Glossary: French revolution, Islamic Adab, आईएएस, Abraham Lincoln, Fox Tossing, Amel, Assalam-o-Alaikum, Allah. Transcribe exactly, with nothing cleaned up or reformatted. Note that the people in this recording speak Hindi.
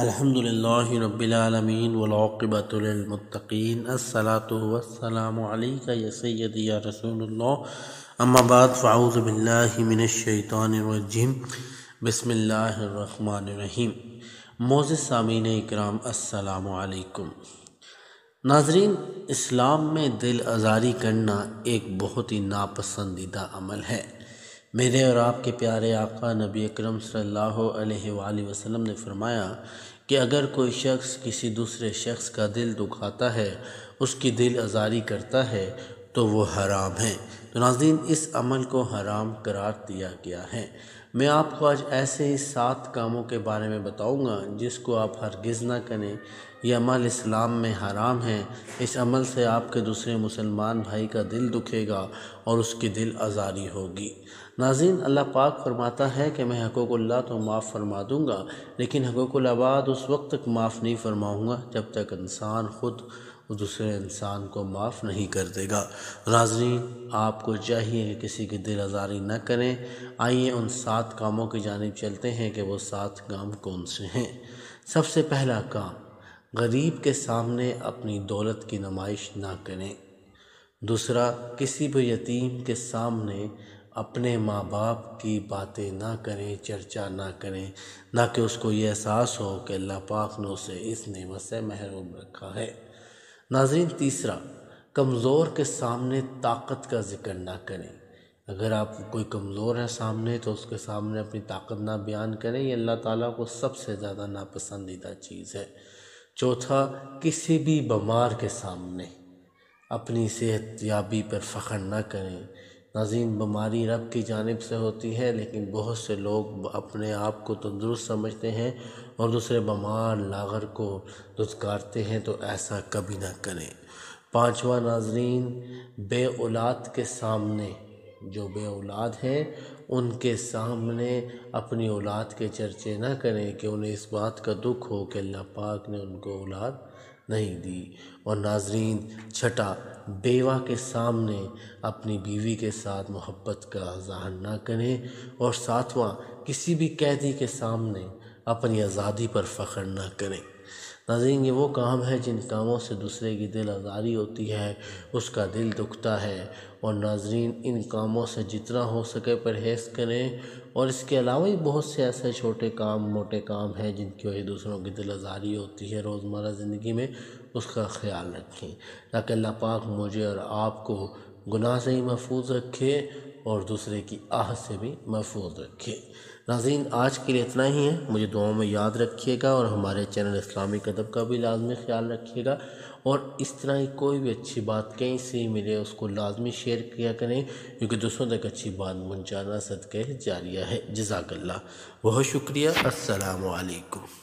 अल्हम्दुलिल्लाहि रब्बिल आलमीन वल आक़िबतु लिल मुत्तक़ीन अस्सलातु वस्सलामु अलैका या सय्यदी या रसूलुल्लाह अम्मा बाद फ़ाऊज़ु बिल्लाहि मिनश शैतानिर रजीम बिस्मिल्लाहिर रहमानिर रहीम। मोअज़्ज़िज़ सामीन इकराम अस्सलामु अलैकुम। नाज़रीन, इस्लाम में दिल आज़ारी करना एक बहुत ही नापसंदीदा अमल है। मेरे और आपके प्यारे आका नबी अकरम सल्लल्लाहु अलैहि वसल्लम ने फरमाया कि अगर कोई शख्स किसी दूसरे शख्स का दिल दुखाता है, उसकी दिल आज़ारी करता है तो वो हराम है। तो नाज़रीन, इस अमल को हराम करार दिया गया है। मैं आपको आज ऐसे ही सात कामों के बारे में बताऊंगा जिसको आप हरगिज़ ना करें। यह अमल इस्लाम में हराम है। इस अमल से आपके दूसरे मुसलमान भाई का दिल दुखेगा और उसकी दिल आज़ारी होगी। नाज़रीन, अल्लाह पाक फरमाता है कि मैं हक़ुक़ुल्लाह तो माफ़ फरमा दूँगा, लेकिन हक़ुक़ुल इबाद उस वक्त तक माफ़ नहीं फरमाऊँगा जब तक इंसान ख़ुद दूसरे इंसान को माफ़ नहीं कर देगा। नाज़रीन, आपको चाहिए कि किसी की दिल आज़ारी न करें। आइए उन सात कामों की जानिब चलते हैं कि वो सात काम कौन से हैं। सबसे पहला काम, गरीब के सामने अपनी दौलत की नुमाइश ना करें। दूसरा, किसी भी यतीम के सामने अपने माँ बाप की बातें ना करें, चर्चा ना करें, ना कि उसको ये एहसास हो कि अल्लाह पाक ने उसे इस नेमत से महरूम रखा है। नाज़रीन, तीसरा, कमज़ोर के सामने ताकत का ज़िक्र ना करें। अगर आप कोई कमज़ोर है सामने तो उसके सामने अपनी ताकत ना बयान करें। ये अल्लाह ताला को सबसे ज़्यादा नापसंदीदा चीज़ है। चौथा, किसी भी बीमार के सामने अपनी सेहत याबी पर फ़ख्र ना करें। नाज़रीन, बीमारी रब की जानिब से होती है, लेकिन बहुत से लोग अपने आप को तंदुरुस्त समझते हैं और दूसरे बीमार लागर को दुस्कारते हैं, तो ऐसा कभी ना करें। पांचवा, नाज़रीन, बे औलाद के सामने, जो बे औलाद हैं उनके सामने अपनी औलाद के चर्चे ना करें कि उन्हें इस बात का दुख हो कि अल्लाह पाक ने उनको औलाद नहीं दी। और नाज़रीन, छठा, बेवा के सामने अपनी बीवी के साथ मोहब्बत का ज़ाहिर ना करें। और सातवां, किसी भी कैदी के सामने अपनी आज़ादी पर फ़ख्र ना करें। नाज़रीन, ये वो काम है जिन कामों से दूसरे की दिल आज़ारी होती है, उसका दिल दुखता है। और नाज़रीन, इन कामों से जितना हो सके परहेज़ करें। और इसके अलावा ही बहुत से ऐसे छोटे काम, मोटे काम हैं जिनकी वजह दूसरों की दिल आज़ारी होती है। रोज़मर्रा ज़िंदगी में उसका ख्याल रखें, ताकि अल्लाह पाक मुझे और आपको गुनाह से ही महफूज रखे और दूसरे की आह से भी महफूज रखे। नाज़रीन, आज के लिए इतना ही है। मुझे दुआओं में याद रखिएगा और हमारे चैनल इस्लामिक अदब का भी लाजमी ख्याल रखिएगा। और इस तरह ही कोई भी अच्छी बात कहीं से मिले उसको लाजमी शेयर किया करें, क्योंकि दूसरों तक अच्छी बात पहुँचाना सदके जारिया है। जज़ाकल्लाह, बहुत शुक्रिया। अस्सलामु अलैकुम।